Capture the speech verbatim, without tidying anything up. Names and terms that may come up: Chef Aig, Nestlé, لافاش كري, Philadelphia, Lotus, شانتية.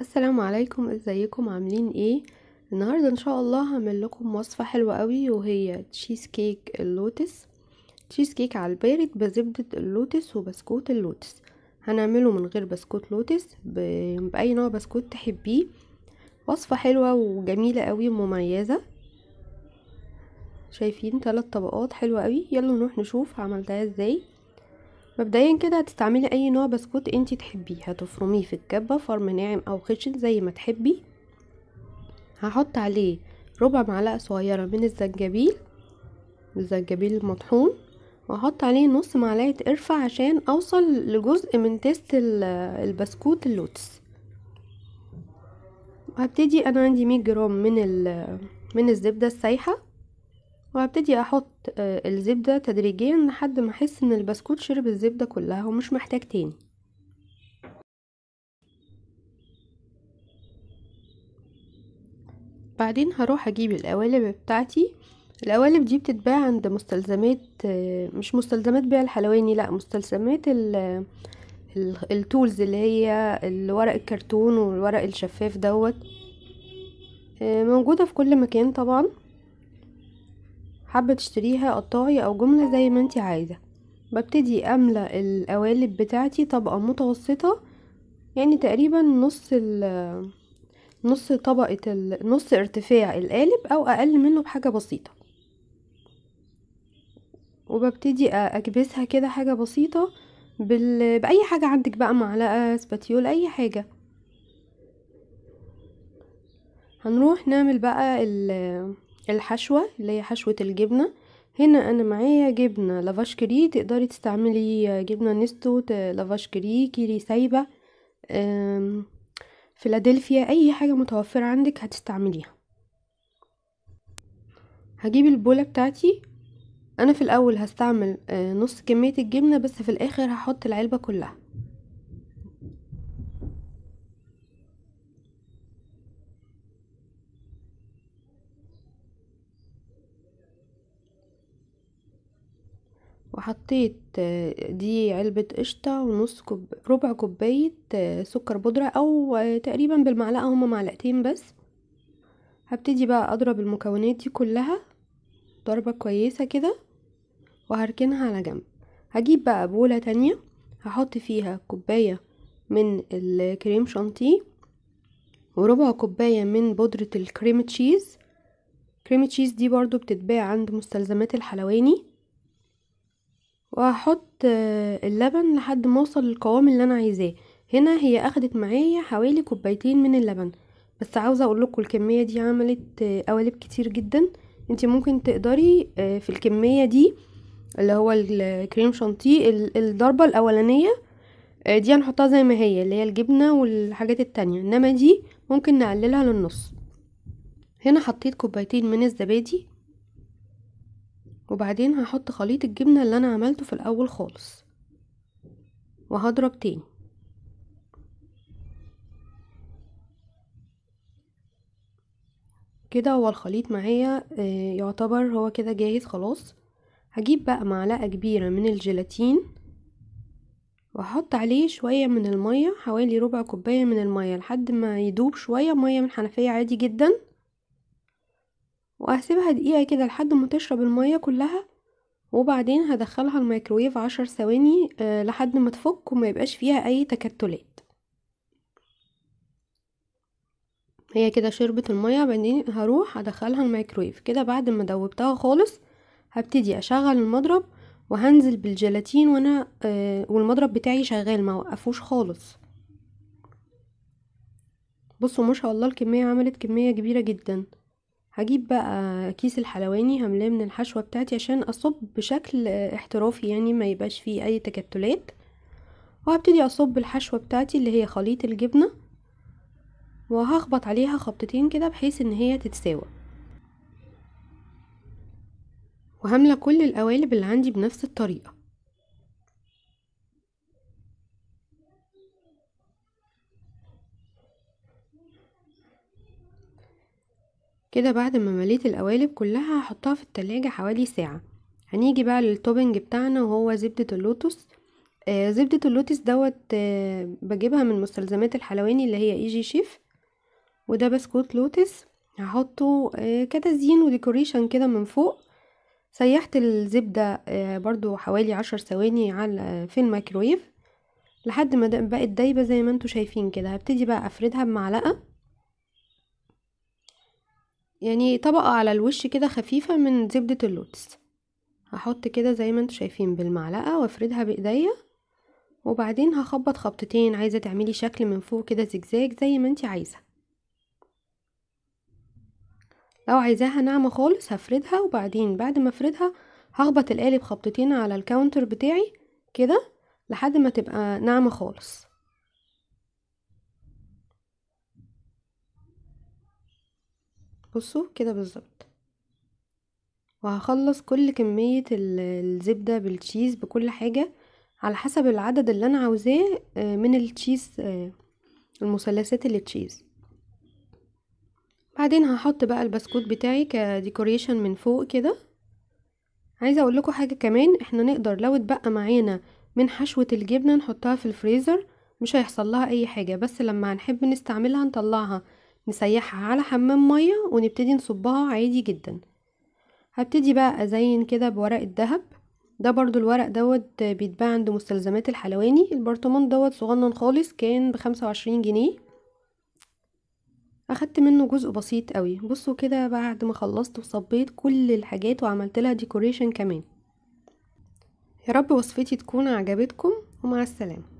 السلام عليكم، ازيكم؟ عاملين ايه؟ النهاردة ان شاء الله هعمل لكم وصفة حلوة قوي، وهي تشيز كيك اللوتس. تشيز كيك على البارد بزبدة اللوتس وبسكوت اللوتس. هنعمله من غير بسكوت لوتس، بأي نوع بسكوت تحبيه. وصفة حلوة وجميلة قوي ومميزة. شايفين ثلاث طبقات حلوة قوي. يلا نروح نشوف عملتها ازاي. مبدئيا كده هتستعملي اي نوع بسكوت انتي تحبيه، هتفرميه في الكبه فرم ناعم او خشن زي ما تحبي. هحط عليه ربع معلقه صغيره من الزنجبيل، الزنجبيل المطحون، وهحط عليه نص معلقه قرفه عشان اوصل لجزء من تيست البسكوت اللوتس. هبتدي انا عندي مية جرام من من الزبده السايحه، وهبتدي احط الزبدة تدريجيا لحد ما احس ان البسكوت شرب الزبدة كلها ومش محتاج تاني. بعدين هروح اجيب القوالب بتاعتي. القوالب دي بتتباع عند مستلزمات، مش مستلزمات بيع الحلواني، لا مستلزمات التولز اللي هي الورق الكرتون والورق الشفاف دوت، موجودة في كل مكان طبعا. حابه تشتريها قطاعي او جمله زي ما انتي عايزه. ببتدي املأ القوالب بتاعتي طبقه متوسطه، يعني تقريبا نص نص طبقه نص ارتفاع القالب او اقل منه بحاجه بسيطه، وببتدي اكبسها كده حاجه بسيطه بال... باي حاجه عندك بقى، معلقه، سباتيول، اي حاجه. هنروح نعمل بقى ال الحشوة اللي هي حشوة الجبنة. هنا انا معايا جبنة لافاش كري، تقدري تستعملي جبنة نستو، لافاش كري، كيري سايبة، فيلادلفيا، اي حاجة متوفرة عندك هتستعمليها. هجيب البولة بتاعتي. انا في الاول هستعمل نص كمية الجبنة بس، في الاخر هحط العلبة كلها. وحطيت دي علبة قشطة ونص كوب... ربع كوباية سكر بودرة، او تقريبا بالمعلقة، هما معلقتين بس. هبتدي بقى اضرب المكونات دي كلها ضربة كويسة كده، وهركنها على جنب. هجيب بقى بولة تانية هحط فيها كوباية من الكريم شانتيه، وربع كوباية من بودرة الكريم تشيز. كريم تشيز دي برضو بتتباع عند مستلزمات الحلواني. وهحط اللبن لحد ما اوصل للقوام اللي انا عايزاه. هنا هي اخدت معايا حوالي كوبايتين من اللبن بس. عاوزه اقول لكم الكميه دي عملت قوالب كتير جدا. انت ممكن تقدري في الكميه دي اللي هو الكريم شانتيه، الضربه الاولانيه دي هنحطها زي ما هي اللي هي الجبنه والحاجات التانية، انما دي ممكن نقللها للنص. هنا حطيت كوبايتين من الزبادي، وبعدين هحط خليط الجبنة اللي انا عملته في الاول خالص، وهضرب تاني. كده هو الخليط معايا يعتبر هو كده جاهز خلاص. هجيب بقى معلقة كبيرة من الجيلاتين، وهحط عليه شوية من المية، حوالي ربع كوباية من المية لحد ما يدوب شوية، مية من حنفية عادي جدا. وهسيبها دقيقة كده لحد ما تشرب المية كلها، وبعدين هدخلها الميكرويف عشر ثواني لحد ما تفك وما يبقاش فيها اي تكتلات. هي كده شربت المية. بعدين هروح ادخلها الميكرويف. كده بعد ما دوبتها خالص هبتدي اشغل المضرب، وهنزل بالجيلاتين وانا والمضرب بتاعي شغال، ما وقفوش خالص. بصوا ما شاء الله الكمية عملت كمية كبيرة جدا. هجيب بقى كيس الحلواني هملاه من الحشوة بتاعتي عشان اصب بشكل احترافي، يعني ما يبقاش فيه اي تكتلات. وهبتدي اصب الحشوة بتاعتي اللي هي خليط الجبنة، وهخبط عليها خبطتين كده بحيث ان هي تتساوى. وهملى كل القوالب اللي عندي بنفس الطريقة. كده بعد ما مليت القوالب كلها هحطها في التلاجة حوالي ساعة. هنيجي بقى للتوبنج بتاعنا، وهو زبدة اللوتس. آه زبدة اللوتس دوت آه بجيبها من مستلزمات الحلواني اللي هي ايجي شيف. وده بسكوت لوتس هحطه آه كتزيين وديكوريشن كده من فوق. سيحت الزبدة آه برضو حوالي عشر ثواني على آه في الميكرويف لحد ما بقت دايبة زي ما انتوا شايفين كده. هبتدي بقى افردها بمعلقة، يعني طبقة على الوش كده خفيفة من زبدة اللوتس. هحط كده زي ما انتوا شايفين بالمعلقة وافردها بايديا. وبعدين هخبط خبطتين، عايزة تعملي شكل من فوق كده زجزاج زي ما انتي عايزة. لو عايزاها ناعمة خالص هفردها، وبعدين بعد ما افردها هخبط القالب خبطتين على الكاونتر بتاعي كده لحد ما تبقى ناعمة خالص. بصوا كده بالظبط. وهخلص كل كمية الزبدة بالتشيز بكل حاجة على حسب العدد اللي انا عاوزاه من التشيز، المثلثات اللي تشيز. بعدين هحط بقى البسكوت بتاعي كديكوريشن من فوق كده. عايزه اقول لكم حاجه كمان، احنا نقدر لو اتبقى معانا من حشوه الجبنه نحطها في الفريزر مش هيحصل لها اي حاجه، بس لما هنحب نستعملها نطلعها نسيحها على حمام ميه ونبتدي نصبها عادي جدا. هبتدي بقى ازين كده بورق الدهب ده. برضو الورق دوت بيتباع عند مستلزمات الحلواني. البرطمان دوت صغنن خالص كان بخمسة وعشرين جنيه، اخدت منه جزء بسيط قوي. بصوا كده بعد ما خلصت وصبيت كل الحاجات وعملت لها ديكوريشن كمان. يا رب وصفتي تكون عجبتكم، ومع السلامة.